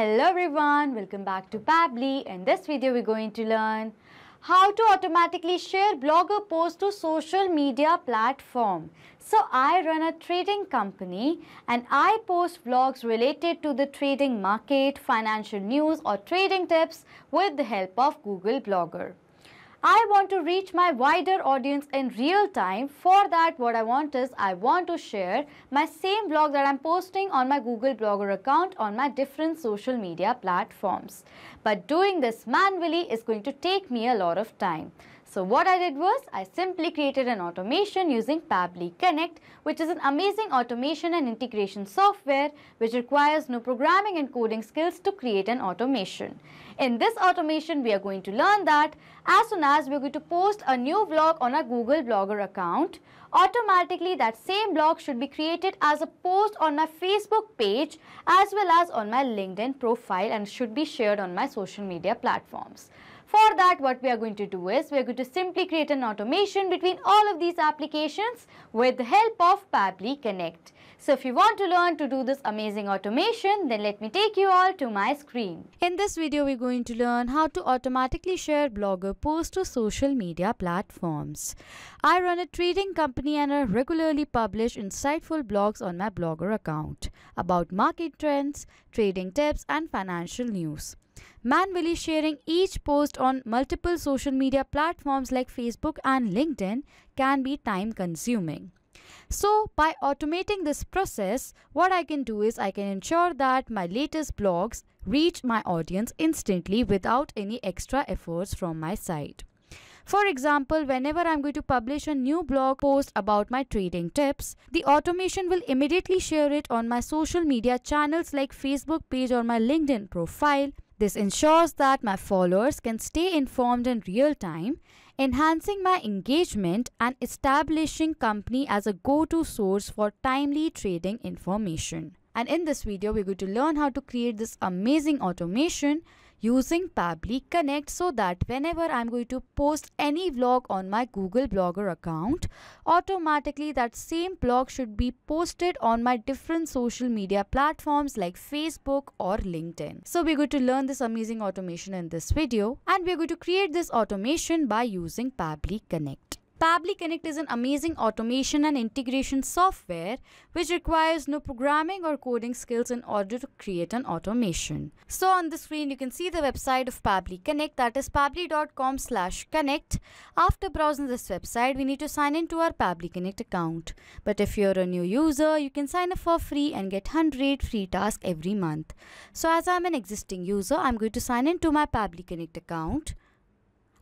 Hello everyone, welcome back to Pabbly. In this video we're going to learn how to automatically share blogger posts to social media platform. So I run a trading company and I post vlogs related to the trading market, financial news or trading tips with the help of Google Blogger. I want to reach my wider audience in real time. For that, what I want is I want to share my same blog that I'm posting on my Google Blogger account on my different social media platforms. But doing this manually is going to take me a lot of time. So what I did was I simply created an automation using Pabbly Connect, which is an amazing automation and integration software which requires no programming and coding skills to create an automation. In this automation, we are going to learn that as soon as we're going to post a new blog on our Google Blogger account, automatically that same blog should be created as a post on my Facebook page as well as on my LinkedIn profile and should be shared on my social media platforms. For that, what we are going to do is we are going to simply create an automation between all of these applications with the help of Pabbly Connect. So if you want to learn to do this amazing automation, then let me take you all to my screen. In this video, we're going to learn how to automatically share blogger posts to social media platforms. I run a trading company and I regularly publish insightful blogs on my blogger account about market trends, trading tips and financial news. Manually sharing each post on multiple social media platforms like Facebook and LinkedIn can be time-consuming. So by automating this process, what I can do is I can ensure that my latest blogs reach my audience instantly without any extra efforts from my side. For example, whenever I'm going to publish a new blog post about my trading tips, the automation will immediately share it on my social media channels like Facebook page or my LinkedIn profile. This ensures that my followers can stay informed in real time, enhancing my engagement and establishing company as a go-to source for timely trading information. And in this video, we're going to learn how to create this amazing automation using Pabbly Connect so that whenever I'm going to post any vlog on my Google Blogger account, automatically that same blog should be posted on my different social media platforms like Facebook or LinkedIn. So we're going to learn this amazing automation in this video, and we're going to create this automation by using Pabbly Connect. Pabbly Connect is an amazing automation and integration software which requires no programming or coding skills in order to create an automation. So on the screen you can see the website of Pabbly Connect, that is pabbly.com/connect. After browsing this website, we need to sign in to our Pabbly Connect account. But if you're a new user, you can sign up for free and get 100 free tasks every month. So as I'm an existing user, I'm going to sign in to my Pabbly Connect account.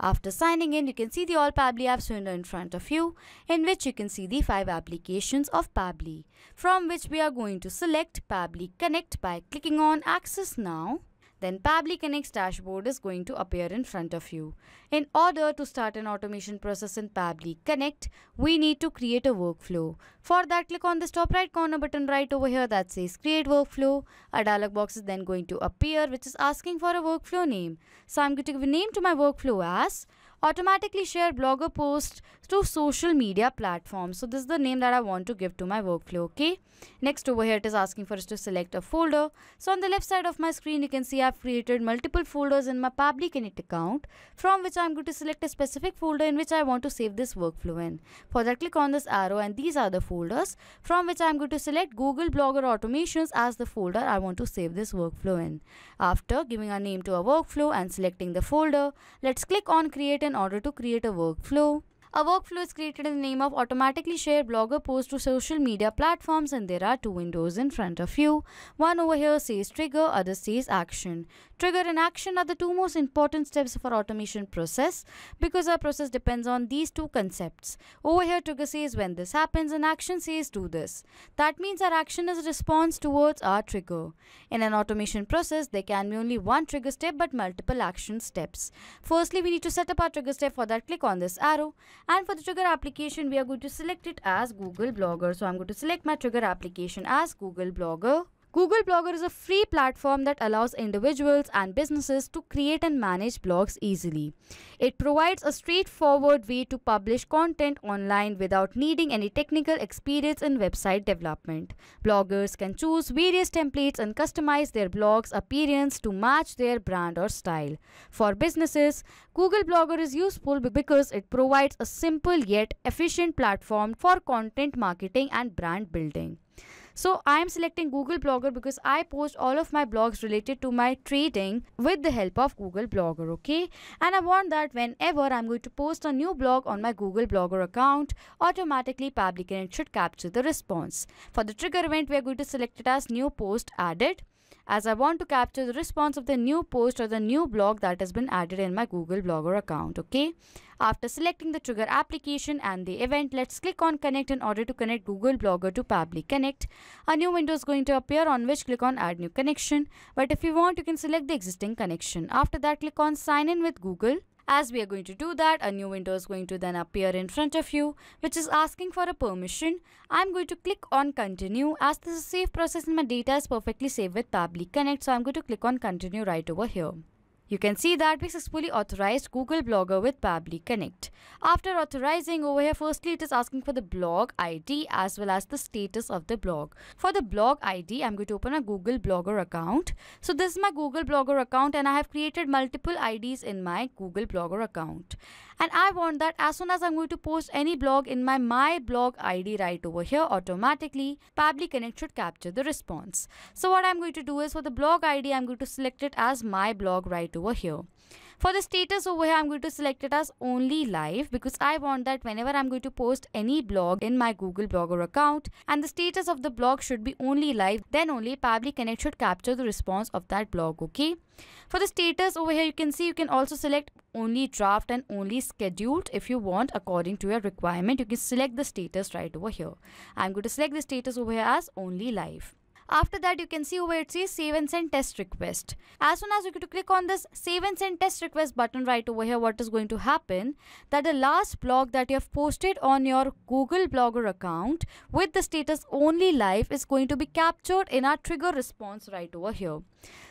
After signing in, you can see the All Pabbly Apps window in front of you, in which you can see the 5 applications of Pabbly, from which we are going to select Pabbly Connect by clicking on Access Now. Then Pabbly Connect's dashboard is going to appear in front of you. In order to start an automation process in Pabbly Connect, we need to create a workflow. For that, click on this top right corner button right over here that says Create Workflow. A dialog box is then going to appear which is asking for a workflow name. So I'm going to give a name to my workflow as Automatically Share Blogger Posts to Social Media Platforms. So this is the name that I want to give to my workflow, okay? Next over here it is asking for us to select a folder. So on the left side of my screen you can see I've created multiple folders in my Pabbly Connect account, from which I'm going to select a specific folder in which I want to save this workflow in. For that, click on this arrow and these are the folders, from which I'm going to select Google Blogger Automations as the folder I want to save this workflow in. After giving a name to a workflow and selecting the folder, let's click on Create in order to create a workflow. A workflow is created in the name of Automatically Share Blogger Posts to Social Media Platforms, and there are two windows in front of you. One over here says Trigger, other says Action. Trigger and Action are the two most important steps of our automation process because our process depends on these two concepts. Over here Trigger says when this happens and Action says do this. That means our action is a response towards our trigger. In an automation process, there can be only one trigger step but multiple action steps. Firstly, we need to set up our trigger step. For that, click on this arrow. And for the trigger application, we are going to select it as Google Blogger. So I'm going to select my trigger application as Google Blogger. Google Blogger is a free platform that allows individuals and businesses to create and manage blogs easily. It provides a straightforward way to publish content online without needing any technical experience in website development. Bloggers can choose various templates and customize their blog's appearance to match their brand or style. For businesses, Google Blogger is useful because it provides a simple yet efficient platform for content marketing and brand building. So I am selecting Google Blogger because I post all of my blogs related to my trading with the help of Google Blogger, okay? And I want that whenever I'm going to post a new blog on my Google Blogger account, automatically Pabbly Connect should capture the response. For the trigger event, we are going to select it as new post added, as I want to capture the response of the new post or the new blog that has been added in my Google Blogger account, okay? After selecting the trigger application and the event, let's click on Connect in order to connect Google Blogger to Pabbly Connect. A new window is going to appear on which click on Add New Connection, but if you want, you can select the existing connection. After that, click on Sign in with Google. As we are going to do that, a new window is going to then appear in front of you, which is asking for a permission. I'm going to click on Continue, as this is a safe process and my data is perfectly saved with Pabbly Connect, so I'm going to click on Continue right over here. You can see that we successfully authorized Google Blogger with Pabbly Connect. After authorizing over here, firstly it is asking for the blog ID as well as the status of the blog. For the blog ID, I'm going to open a Google Blogger account. So this is my Google Blogger account and I have created multiple IDs in my Google Blogger account. And I want that as soon as I'm going to post any blog in my blog ID right over here, automatically Pabbly Connect should capture the response. So what I'm going to do is, for the blog ID, I'm going to select it as my blog right over here. For the status over here, I'm going to select it as only live because I want that whenever I'm going to post any blog in my Google Blogger account and the status of the blog should be only live, then only Pabbly Connect should capture the response of that blog, okay? For the status over here, you can see you can also select only draft and only scheduled if you want. According to your requirement, you can select the status right over here. I'm going to select the status over here as only live. After that, you can see over it says Save and Send Test Request. As soon as you click on this Save and Send Test Request button right over here, what is going to happen? That the last blog that you have posted on your Google Blogger account with the status only live is going to be captured in our trigger response right over here.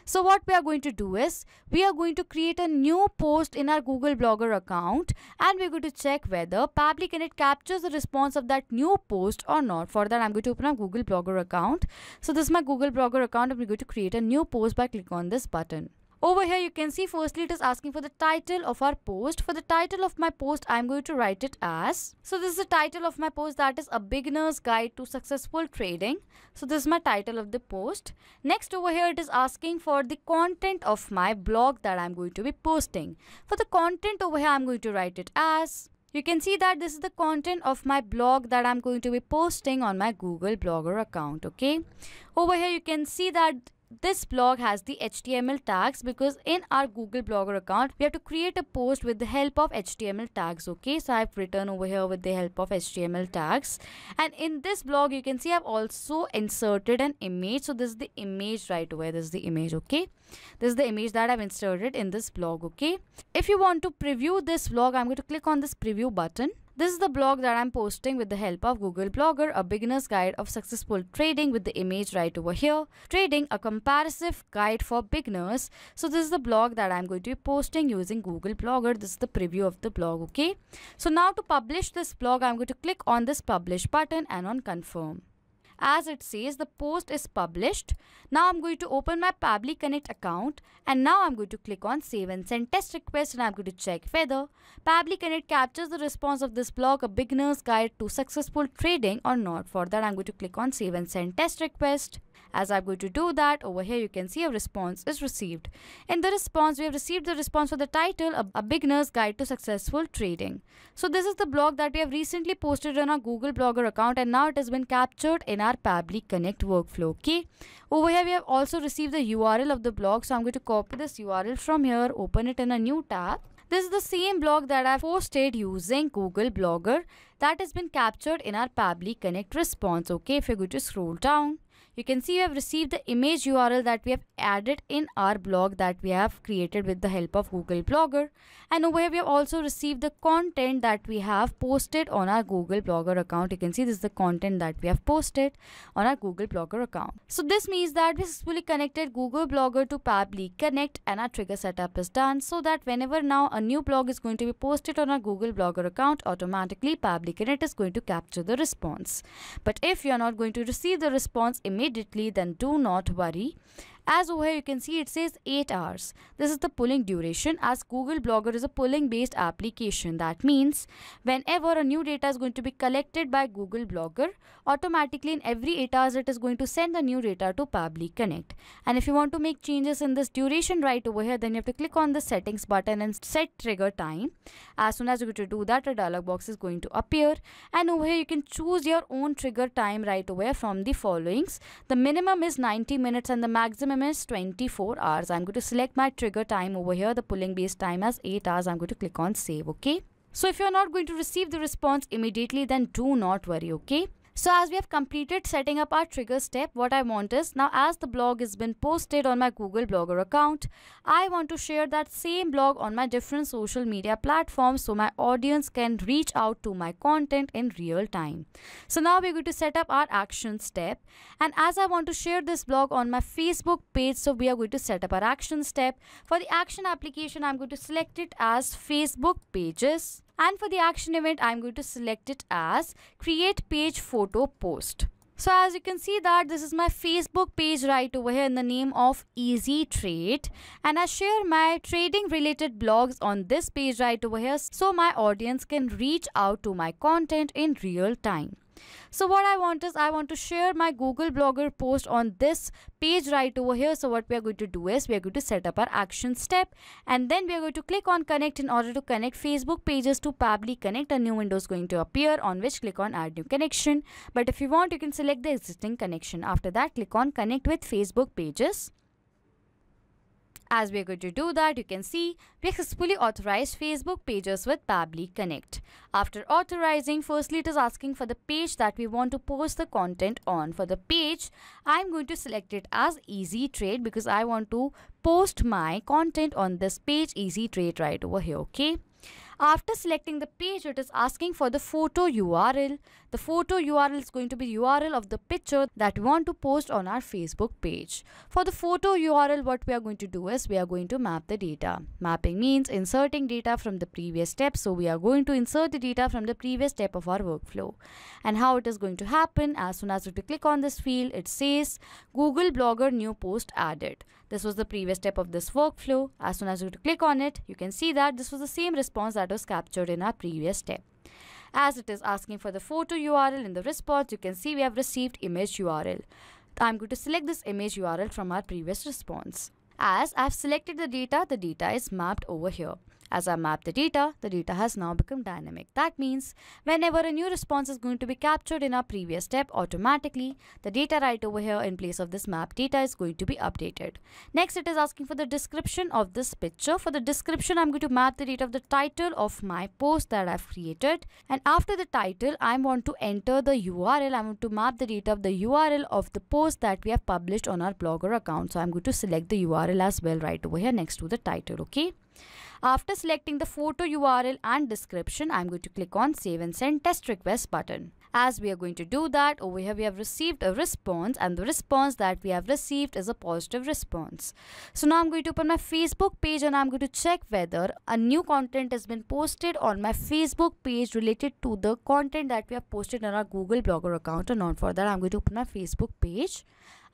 So what we are going to do is, we are going to create a new post in our Google Blogger account and we're going to check whether Pabbly Connect captures the response of that new post or not. For that, I'm going to open a Google Blogger account. So this is my Google Blogger account. I'm going to create a new post by clicking on this button. Over here, you can see firstly it is asking for the title of our post. For the title of my post, I'm going to write it as, so this is the title of my post, that is A Beginner's Guide to Successful Trading. So this is my title of the post. Next over here, it is asking for the content of my blog that I'm going to be posting. For the content over here, I'm going to write it as, you can see that this is the content of my blog that I'm going to be posting on my Google Blogger account, okay? Over here, you can see that this blog has the HTML tags because in our Google Blogger account, we have to create a post with the help of HTML tags, okay? So I've written over here with the help of HTML tags. And in this blog, you can see I've also inserted an image. So this is the image right away. This is the image, okay? This is the image that I've inserted in this blog, okay? If you want to preview this blog, I'm going to click on this preview button. This is the blog that I'm posting with the help of Google Blogger, A Beginner's Guide of Successful Trading, with the image right over here. Trading, a comparative guide for beginners. So this is the blog that I'm going to be posting using Google Blogger. This is the preview of the blog, okay? So now to publish this blog, I'm going to click on this Publish button and on Confirm. As it says, the post is published. Now I'm going to open my Pabbly Connect account and now I'm going to click on Save and Send Test Request and I'm going to check whether Pabbly Connect captures the response of this blog, A Beginner's Guide to Successful Trading, or not. For that, I'm going to click on Save and Send Test Request. As I'm going to do that, over here you can see a response is received. In the response, we have received the response for the title, A Beginner's Guide to Successful Trading. So this is the blog that we have recently posted on our Google Blogger account and now it has been captured in our Pabbly Connect workflow, okay? Over here we have also received the URL of the blog. So I'm going to copy this URL from here, open it in a new tab. This is the same blog that I've posted using Google Blogger that has been captured in our Pabbly Connect response, okay? If you're going to scroll down, you can see you have received the image URL that we have added in our blog that we have created with the help of Google Blogger. And over here we have also received the content that we have posted on our Google Blogger account. You can see this is the content that we have posted on our Google Blogger account. So this means that we successfully connected Google Blogger to Pabbly Connect and our trigger setup is done, so that whenever now a new blog is going to be posted on our Google Blogger account, automatically Pabbly Connect is going to capture the response. But if you are not going to receive the response immediately, then do not worry. As over here you can see it says 8 hours. This is the polling duration, as Google Blogger is a polling based application. That means whenever a new data is going to be collected by Google Blogger, automatically in every 8 hours it is going to send the new data to Pabbly Connect. And if you want to make changes in this duration right over here, then you have to click on the settings button and set trigger time. As soon as you go to do that, a dialog box is going to appear, and over here you can choose your own trigger time right over here from the followings. The minimum is 90 minutes and the maximum is 24 hours. I'm going to select my trigger time over here, the polling based time, as 8 hours. I'm going to click on save. Okay, so if you're not going to receive the response immediately, then do not worry. Okay, so as we have completed setting up our trigger step, what I want is now, as the blog has been posted on my Google Blogger account, I want to share that same blog on my different social media platforms so my audience can reach out to my content in real time. So now we're going to set up our action step, and as I want to share this blog on my Facebook page, so we are going to set up our action step. For the action application, I'm going to select it as Facebook pages. And for the action event, I'm going to select it as create page photo post. So as you can see that this is my Facebook page right over here in the name of Easy Trade, and I share my trading related blogs on this page right over here so my audience can reach out to my content in real time. So what I want is I want to share my Google Blogger post on this page right over here. So what we are going to do is we are going to set up our action step, and then we are going to click on connect in order to connect Facebook pages to Pabbly Connect. A new window is going to appear on which click on add new connection. But if you want, you can select the existing connection. After that, click on connect with Facebook pages. As we are going to do that, you can see we successfully authorized Facebook pages with Pabbly Connect. After authorizing, firstly it is asking for the page that we want to post the content on. For the page, I'm going to select it as Easy Trade because I want to post my content on this page, Easy Trade, right over here. Okay. After selecting the page, it is asking for the photo URL. The photo URL is going to be the URL of the picture that we want to post on our Facebook page. For the photo URL, what we are going to do is we are going to map the data. Mapping means inserting data from the previous step. So we are going to insert the data from the previous step of our workflow. And how it is going to happen, as soon as you click on this field, it says Google Blogger new post added. This was the previous step of this workflow. As soon as you click on it, you can see that this was the same response that was captured in our previous step. As it is asking for the photo URL in the response, you can see we have received image URL. I'm going to select this image URL from our previous response. As I've selected the data is mapped over here. As I map the data has now become dynamic. That means whenever a new response is going to be captured in our previous step, automatically the data right over here in place of this map data is going to be updated. Next, it is asking for the description of this picture. For the description, I'm going to map the data of the title of my post that I've created. And after the title, I want to enter the URL. I want to map the data of the URL of the post that we have published on our Blogger account. So I'm going to select the URL as well right over here next to the title. Okay. After selecting the photo URL and description, I'm going to click on save and send test request button. As we are going to do that, over here we have received a response, and the response that we have received is a positive response. So now I'm going to open my Facebook page and I'm going to check whether a new content has been posted on my Facebook page related to the content that we have posted on our Google Blogger account or not. For that, I'm going to open my Facebook page.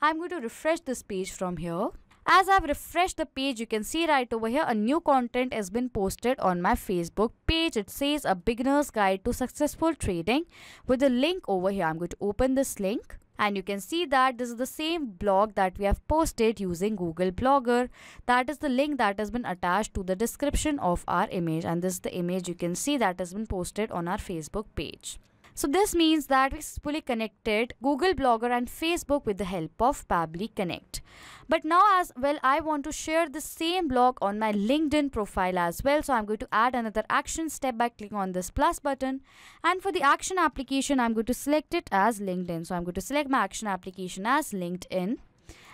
I'm going to refresh this page from here. As I've refreshed the page, you can see right over here a new content has been posted on my Facebook page. It says a beginner's guide to successful trading with a link over here. I'm going to open this link. And you can see that this is the same blog that we have posted using Google Blogger. That is the link that has been attached to the description of our image. And this is the image you can see that has been posted on our Facebook page. So this means that we fully connected Google Blogger and Facebook with the help of Pabbly Connect. But now as well, I want to share the same blog on my LinkedIn profile as well. So I'm going to add another action step by clicking on this plus button. And for the action application, I'm going to select it as LinkedIn. So I'm going to select my action application as LinkedIn.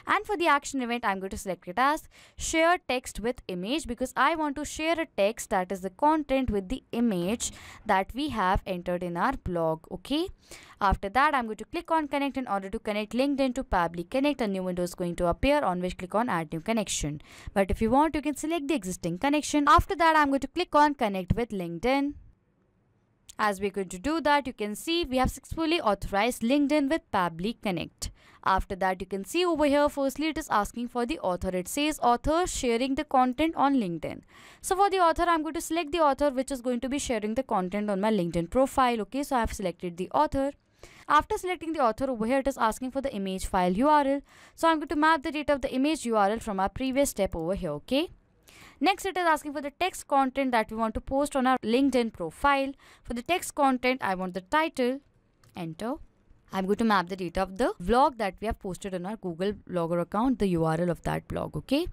And for the action event, I'm going to select it as share text with image, because I want to share a text, that is the content, with the image that we have entered in our blog. Okay. After that, I'm going to click on connect. In order to connect LinkedIn to Pabbly Connect, a new window is going to appear, on which click on add new connection. But if you want, you can select the existing connection. After that, I'm going to click on connect with LinkedIn. As we're going to do that, you can see we have successfully authorized LinkedIn with Pabbly Connect. After that, you can see over here, firstly, it is asking for the author. It says author sharing the content on LinkedIn. So for the author, I'm going to select the author, which is going to be sharing the content on my LinkedIn profile. Okay, so I've selected the author. After selecting the author, over here, it is asking for the image file URL. So I'm going to map the data of the image URL from our previous step over here. Okay. Next, it is asking for the text content that we want to post on our LinkedIn profile. For the text content, I want the title. Enter. I'm going to map the data of the blog that we have posted on our Google Blogger account, the URL of that blog. Okay.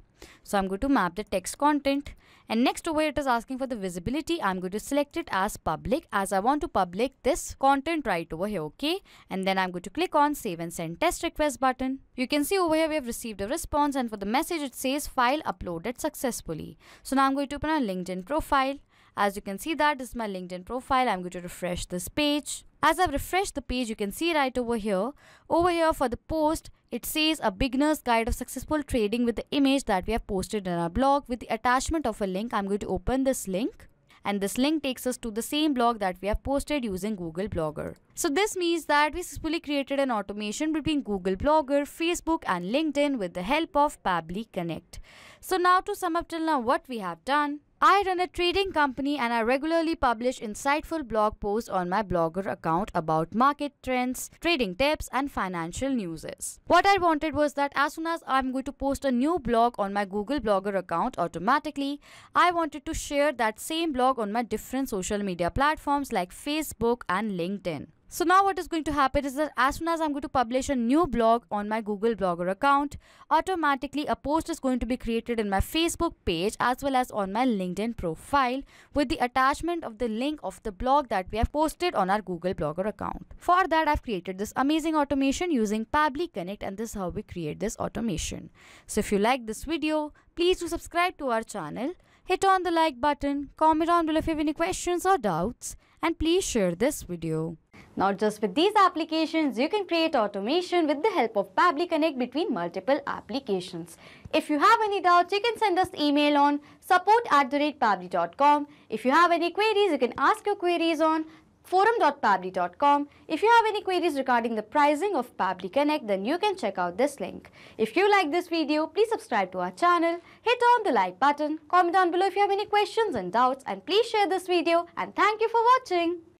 So I'm going to map the text content. And next over here, it is asking for the visibility. I'm going to select it as public, as I want to public this content right over here. Okay. And then I'm going to click on save and send test request button. You can see over here, we have received a response. And for the message, it says file uploaded successfully. So now I'm going to open our LinkedIn profile. As you can see, that is my LinkedIn profile. I'm going to refresh this page. As I've refreshed the page, you can see right over here for the post, it says a beginner's guide of successful trading with the image that we have posted in our blog with the attachment of a link. I'm going to open this link, and this link takes us to the same blog that we have posted using Google Blogger. So this means that we successfully created an automation between Google Blogger, Facebook and LinkedIn with the help of Pabbly Connect. So now to sum up till now what we have done. I run a trading company and I regularly publish insightful blog posts on my Blogger account about market trends, trading tips and financial news. What I wanted was that as soon as I'm going to post a new blog on my Google Blogger account automatically, I wanted to share that same blog on my different social media platforms like Facebook and LinkedIn. So now what is going to happen is that as soon as I'm going to publish a new blog on my Google Blogger account, automatically a post is going to be created in my Facebook page as well as on my LinkedIn profile with the attachment of the link of the blog that we have posted on our Google Blogger account. For that, I've created this amazing automation using Pabbly Connect, and this is how we create this automation. So if you like this video, please do subscribe to our channel, hit on the like button, comment down below if you have any questions or doubts, and please share this video. Not just with these applications, you can create automation with the help of Pabbly Connect between multiple applications. If you have any doubts, you can send us email on support@pabbly.com. If you have any queries, you can ask your queries on forum.pabbly.com. If you have any queries regarding the pricing of Pabbly Connect, then you can check out this link. If you like this video, please subscribe to our channel, hit on the like button, comment down below if you have any questions and doubts, and please share this video, and thank you for watching.